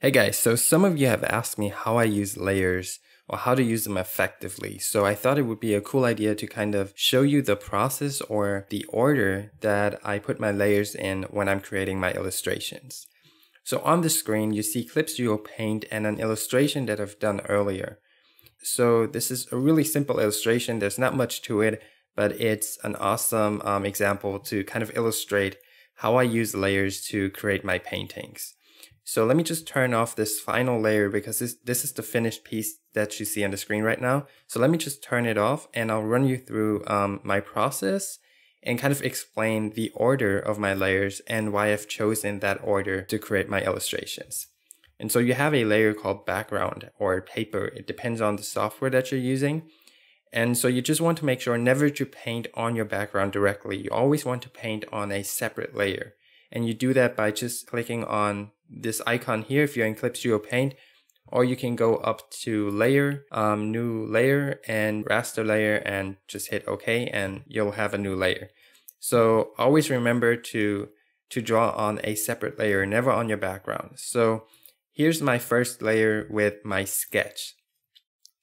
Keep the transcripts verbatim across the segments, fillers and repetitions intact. Hey guys, so some of you have asked me how I use layers or how to use them effectively. So I thought it would be a cool idea to kind of show you the process or the order that I put my layers in when I'm creating my illustrations. So on the screen, you see Clip Studio Paint and an illustration that I've done earlier. So this is a really simple illustration. There's not much to it, but it's an awesome um, example to kind of illustrate how I use layers to create my paintings. So let me just turn off this final layer because this, this is the finished piece that you see on the screen right now. So let me just turn it off and I'll run you through um, my process and kind of explain the order of my layers and why I've chosen that order to create my illustrations. And so you have a layer called background or paper. It depends on the software that you're using. And so you just want to make sure never to paint on your background directly. You always want to paint on a separate layer. And you do that by just clicking on this icon here if you're in Clip Studio Paint, or you can go up to layer, um, new layer, and raster layer, and just hit OK and you'll have a new layer. So always remember to to draw on a separate layer, never on your background. So here's my first layer with my sketch.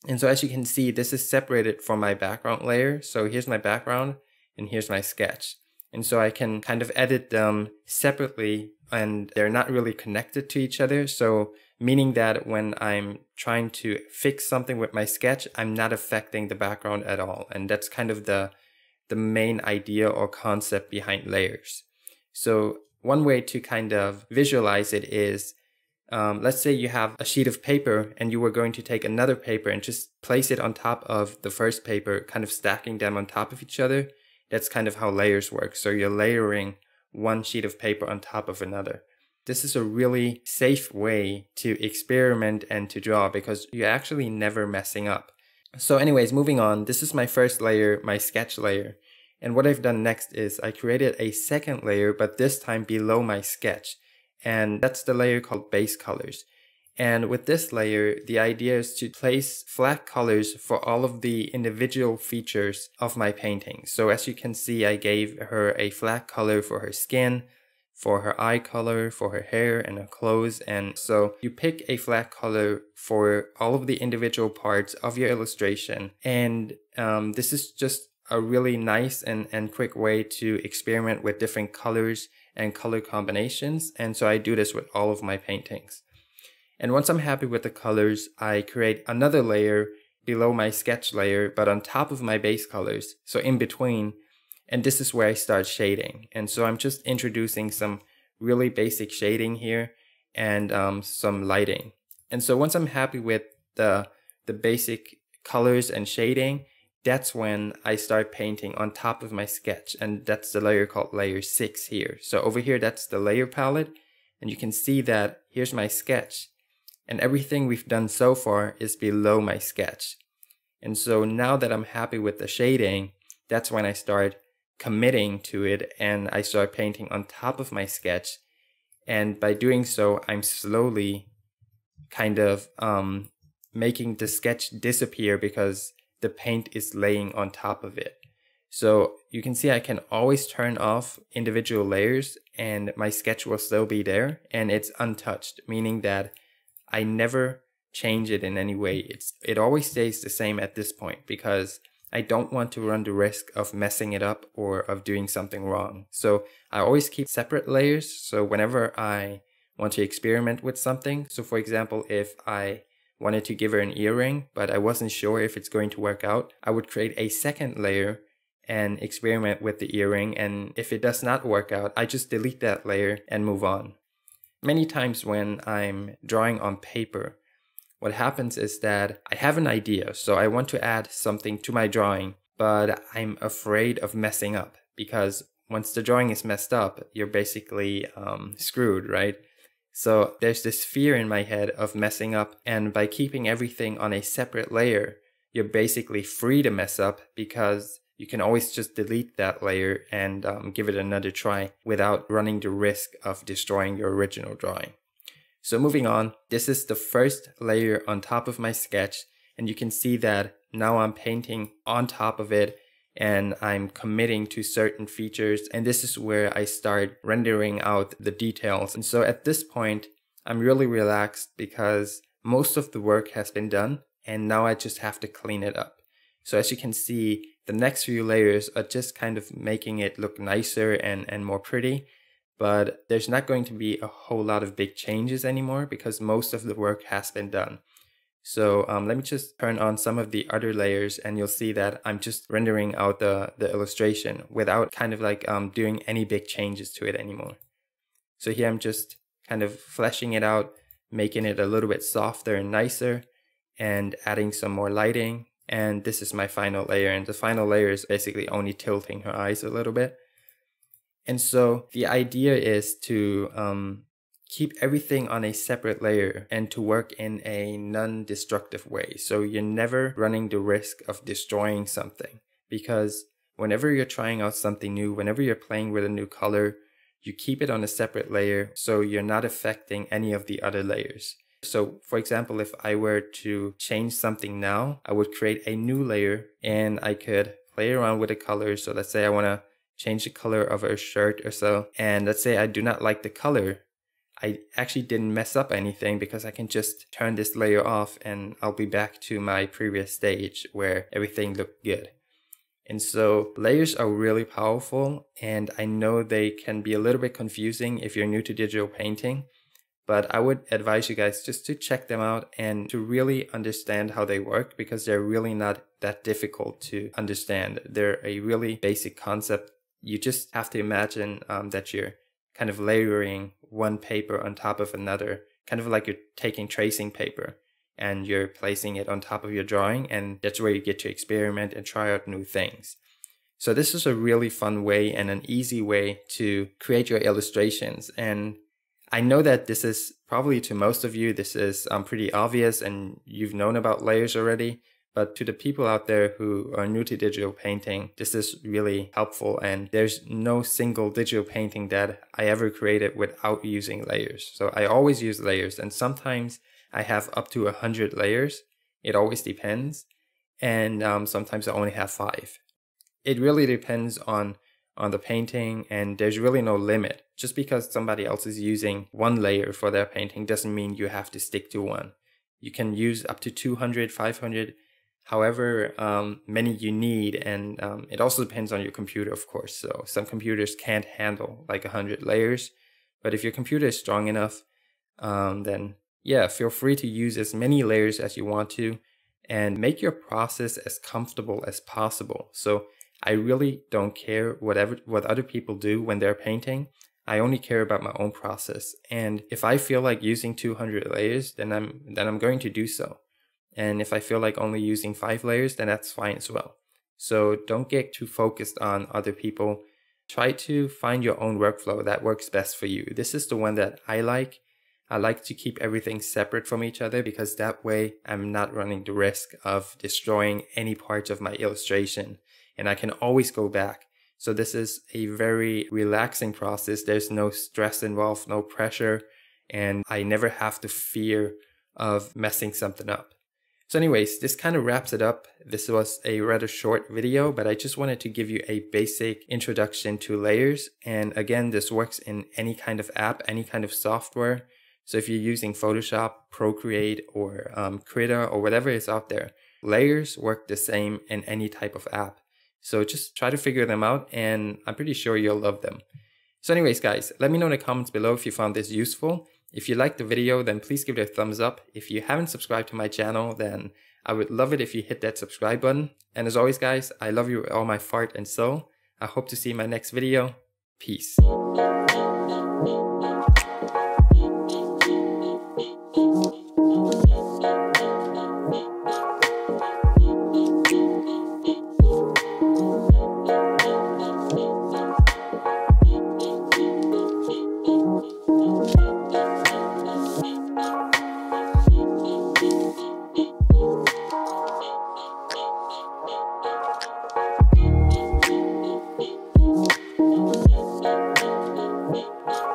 And so as you can see, this is separated from my background layer. So here's my background and here's my sketch. And so I can kind of edit them separately and they're not really connected to each other. So meaning that when I'm trying to fix something with my sketch, I'm not affecting the background at all. And that's kind of the, the main idea or concept behind layers. So one way to kind of visualize it is, um, let's say you have a sheet of paper and you were going to take another paper and just place it on top of the first paper, kind of stacking them on top of each other. That's kind of how layers work. So you're layering one sheet of paper on top of another. This is a really safe way to experiment and to draw because you're actually never messing up. So anyways, moving on, this is my first layer, my sketch layer. And what I've done next is I created a second layer, but this time below my sketch. And that's the layer called base colors. And with this layer, the idea is to place flat colors for all of the individual features of my painting. So as you can see, I gave her a flat color for her skin, for her eye color, for her hair and her clothes. And so you pick a flat color for all of the individual parts of your illustration. And um, this is just a really nice and, and quick way to experiment with different colors and color combinations. And so I do this with all of my paintings. And once I'm happy with the colors, I create another layer below my sketch layer, but on top of my base colors, so in between. And this is where I start shading. And so I'm just introducing some really basic shading here and um, some lighting. And so once I'm happy with the, the basic colors and shading, that's when I start painting on top of my sketch. And that's the layer called layer six here. So over here, that's the layer palette. And you can see that here's my sketch. And everything we've done so far is below my sketch. And so now that I'm happy with the shading, that's when I start committing to it and I start painting on top of my sketch. And by doing so, I'm slowly kind of um, making the sketch disappear because the paint is laying on top of it. So you can see I can always turn off individual layers and my sketch will still be there and it's untouched, meaning that I never change it in any way. It's, it always stays the same at this point because I don't want to run the risk of messing it up or of doing something wrong. So I always keep separate layers. So whenever I want to experiment with something, so for example, if I wanted to give her an earring, but I wasn't sure if it's going to work out, I would create a second layer and experiment with the earring. And if it does not work out, I just delete that layer and move on. Many times when I'm drawing on paper, what happens is that I have an idea, so I want to add something to my drawing, but I'm afraid of messing up because once the drawing is messed up, you're basically um, screwed, right? So there's this fear in my head of messing up, and by keeping everything on a separate layer, you're basically free to mess up because you can always just delete that layer and um, give it another try without running the risk of destroying your original drawing. So moving on, this is the first layer on top of my sketch. And you can see that now I'm painting on top of it and I'm committing to certain features. And this is where I start rendering out the details. And so at this point, I'm really relaxed because most of the work has been done and now I just have to clean it up. So as you can see, the next few layers are just kind of making it look nicer and, and more pretty, but there's not going to be a whole lot of big changes anymore because most of the work has been done. So um, let me just turn on some of the other layers and you'll see that I'm just rendering out the, the illustration without kind of like um, doing any big changes to it anymore. So here I'm just kind of fleshing it out, making it a little bit softer and nicer and adding some more lighting. And this is my final layer, and the final layer is basically only tilting her eyes a little bit. And so the idea is to um, keep everything on a separate layer and to work in a non-destructive way. So you're never running the risk of destroying something, because whenever you're trying out something new, whenever you're playing with a new color, you keep it on a separate layer so you're not affecting any of the other layers. So for example, if I were to change something now, I would create a new layer and I could play around with the colors. So let's say I want to change the color of her shirt or so. And let's say I do not like the color. I actually didn't mess up anything because I can just turn this layer off and I'll be back to my previous stage where everything looked good. And so layers are really powerful, and I know they can be a little bit confusing if you're new to digital painting. But I would advise you guys just to check them out and to really understand how they work, because they're really not that difficult to understand. They're a really basic concept. You just have to imagine um, that you're kind of layering one paper on top of another, kind of like you're taking tracing paper and you're placing it on top of your drawing, and that's where you get to experiment and try out new things. So this is a really fun way and an easy way to create your illustrations. And I know that this is probably, to most of you, this is um, pretty obvious and you've known about layers already, but to the people out there who are new to digital painting, this is really helpful, and there's no single digital painting that I ever created without using layers. So I always use layers, and sometimes I have up to one hundred layers. It always depends, and um, sometimes I only have five. It really depends on on the painting, and there's really no limit. Just because somebody else is using one layer for their painting doesn't mean you have to stick to one. You can use up to two hundred, five hundred, however um, many you need, and um, it also depends on your computer, of course. So some computers can't handle like one hundred layers, but if your computer is strong enough, um, then yeah, feel free to use as many layers as you want to and make your process as comfortable as possible. So I really don't care whatever what other people do when they're painting. I only care about my own process. And if I feel like using two hundred layers, then I'm then I'm going to do so. And if I feel like only using five layers, then that's fine as well. So don't get too focused on other people. Try to find your own workflow that works best for you. This is the one that I like. I like to keep everything separate from each other, because that way I'm not running the risk of destroying any parts of my illustration. And I can always go back. So this is a very relaxing process. There's no stress involved, no pressure, and I never have the fear of messing something up. So anyways, this kind of wraps it up. This was a rather short video, but I just wanted to give you a basic introduction to layers. And again, this works in any kind of app, any kind of software. So if you're using Photoshop, Procreate, or um, Krita, or whatever is out there, layers work the same in any type of app. So just try to figure them out, and I'm pretty sure you'll love them. So anyways, guys, let me know in the comments below if you found this useful. If you liked the video, then please give it a thumbs up. If you haven't subscribed to my channel, then I would love it if you hit that subscribe button. And as always, guys, I love you with all my heart and soul. I hope to see you in my next video. Peace. Thank you.